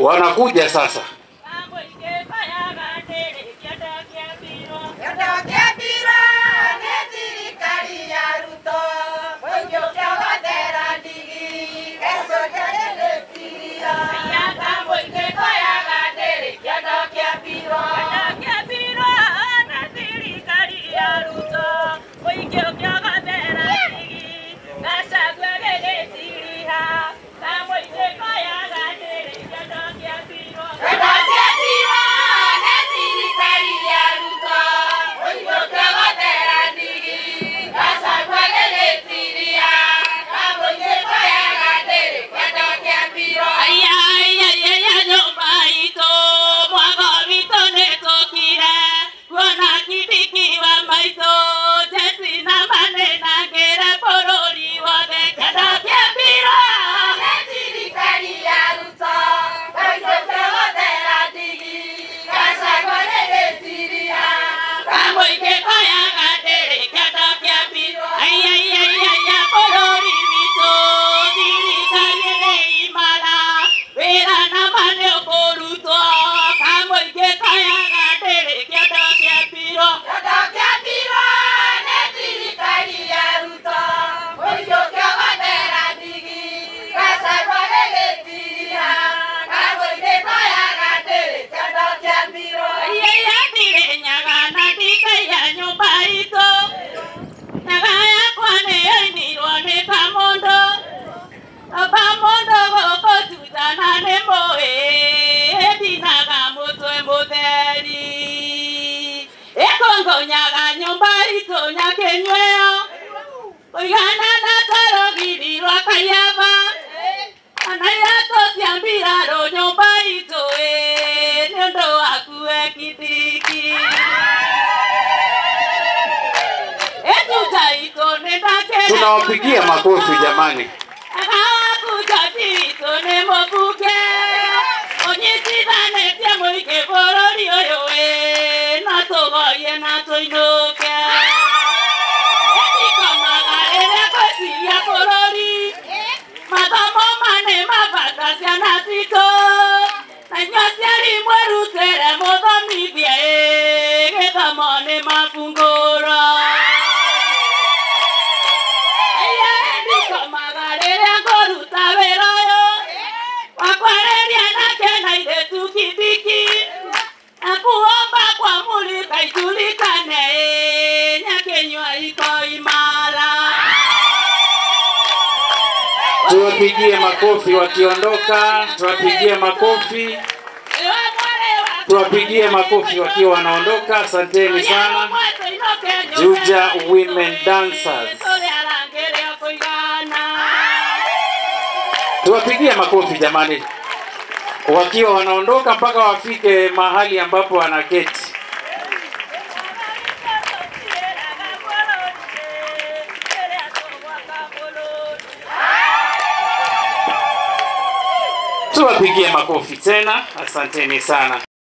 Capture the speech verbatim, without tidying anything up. wanakuja sasa. Tunawapigia makofi jamani. Tuwapigie makofi wakiondoka, tuwapigie makofi, tuwapigie makofi wakiwa wanaondoka. Asanteni sana Juja Women Dancers. Tuwapigie makofi jamani wakiwa wanaondoka mpaka wafike mahali ambapo wanaketi. Tuwapigie makofi tena. Asanteni sana.